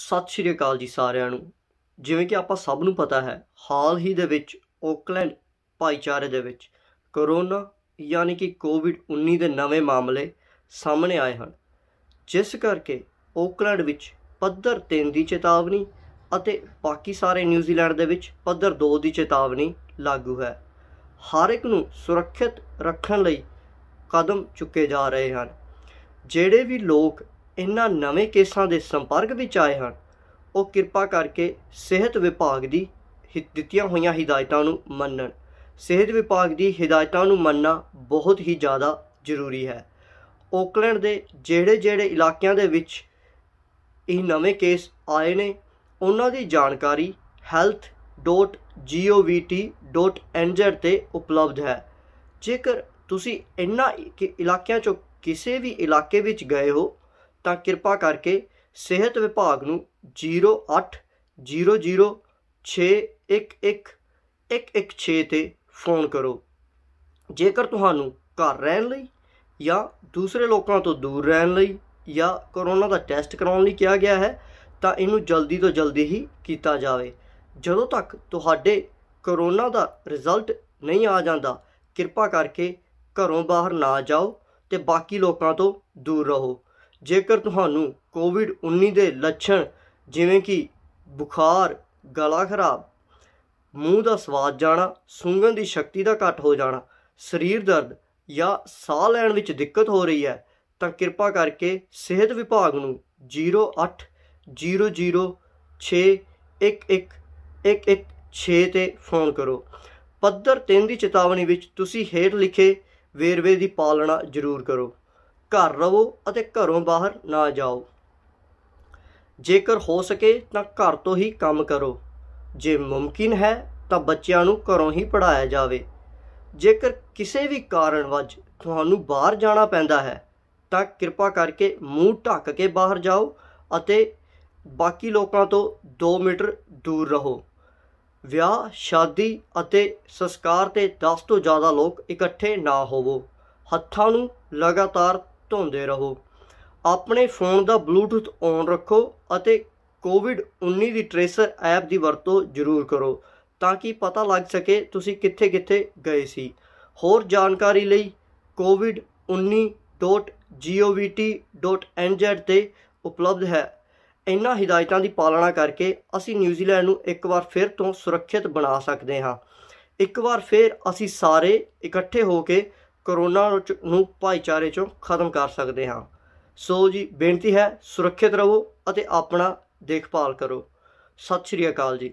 सत श्री अकाल जी सारिआं नूं। जिवें कि आपां सब नूं पता है, हाल ही दे विच ऑकलैंड भाईचारे दे विच कोरोना यानी कि कोविड-19 ਦੇ ਨਵੇਂ ਮਾਮਲੇ ਸਾਹਮਣੇ ਆਏ ਹਨ, ਜਿਸ ਕਰਕੇ ਔਕਲੈਂਡ ਵਿੱਚ ਪੱਧਰ 3 ਦੀ ਚੇਤਾਵਨੀ ਅਤੇ ਬਾਕੀ ਸਾਰੇ ਨਿਊਜ਼ੀਲੈਂਡ ਦੇ ਵਿੱਚ ਪੱਧਰ 2 ਦੀ ਚੇਤਾਵਨੀ ਲਾਗੂ ਹੈ। ਹਰ ਇੱਕ ਨੂੰ ਸੁਰੱਖਿਅਤ ਰੱਖਣ ਲਈ ਕਦਮ ਚੁੱਕੇ ਜਾ ਰਹੇ ਹਨ। ਜਿਹੜੇ ਵੀ ਲੋਕ ਇਹਨਾਂ ਨਵੇਂ ਕੇਸਾਂ ਦੇ ਸੰਪਰਕ ਵਿੱਚ ਆਏ ਹਨ, ਉਹ ਕਿਰਪਾ ਕਰਕੇ ਸਿਹਤ ਵਿਭਾਗ ਦੀ ਦਿੱਤੀਆਂ ਹੋਈਆਂ ਹਿਦਾਇਤਾਂ ਨੂੰ ਮੰਨਣ। ਸਿਹਤ ਵਿਭਾਗ ਦੀ ਹਿਦਾਇਤਾਂ ਨੂੰ ਮੰਨਣਾ ਬਹੁਤ ਹੀ ਜ਼ਿਆਦਾ ਜ਼ਰੂਰੀ ਹੈ। ਔਕਲੈਂਡ ਦੇ ਜਿਹੜੇ ਇਲਾਕਿਆਂ ਦੇ ਵਿੱਚ ਇਹ ਨਵੇਂ ਕੇਸ ਆਏ ਨੇ, ਉਹਨਾਂ ਦੀ ਜਾਣਕਾਰੀ health.govt.nz 'ਤੇ ਉਪਲਬਧ ਹੈ। ਜੇਕਰ ਤੁਸੀਂ ਇਹਨਾਂ ਇਲਾਕਿਆਂ 'ਚੋਂ ਕਿਸੇ ਵੀ ਇਲਾਕੇ ਵਿੱਚ ਗਏ ਹੋ ਤਾਂ ਕਿਰਪਾ ਕਰਕੇ ਸਿਹਤ ਵਿਭਾਗ ਨੂੰ 0800611116 'ਤੇ फ़ोन करो। जेकर तुहानू घर रहन लई या दूसरे लोगों तो दूर रहन लई या कोरोना का टैसट कराने लई कहा गया है तो इनू जल्दी तो जल्दी ही किया जाए। जदों तक तुहाडे कोरोना का रिजल्ट नहीं आ जाता, कृपा करके घरों बाहर ना जाओ तो बाकी लोगों तो दूर रहो। जेकर तुहानू कोविड-19 के लक्षण जिवें कि बुखार, गला खराब, मूँह का स्वाद जाना, सूंघण की शक्ति का घट हो जाना, शरीर दर्द या साह लैण विच दिक्कत हो रही है तो कृपा करके सेहत विभाग नूं 0800611116 ते फोन करो। पद्धर 3 की चेतावनी विच तुसीं हेठ लिखे वेरवे की पालना जरूर करो। घर रहो अते घरों बाहर ना जाओ। जेकर हो सके तो घर तो ही काम करो। जे मुमकिन है तो बच्चों नूं घरों ही पढ़ाया जाए। जेकर किसी भी कारण वज तुहानू बाहर जाना पैंदा है तो कृपा करके मूँह ढक के बाहर जाओ अते बाकी लोगों तो 2 मीटर दूर रहो। विआह, शादी अते संस्कार ते 10 तो ज़्यादा लोग इकट्ठे ना होवो। हत्थां नूं लगातार धोंदे रहो। अपने फोन का ब्लूटूथ ऑन रखो अते कोविड-19 की ट्रेसर ऐप की वरतों जरूर करो ताकि पता लग सके तुसी कित्थे कित्थे गए सी। होर जानकारी लई covid19.govt.nz 'ते उपलब्ध है। इन्हां हिदायतां की पालना करके असी न्यूजीलैंड नूं एक बार फिर तो सुरक्षित बना सकते हाँ। एक बार फिर असी सारे इकट्ठे होकर कोरोना नूं भाईचारे चों खत्म कर सकते हाँ। सो जी बेनती है, सुरक्षित रहो और अपना देखभाल करो। सत श्री अकाल जी।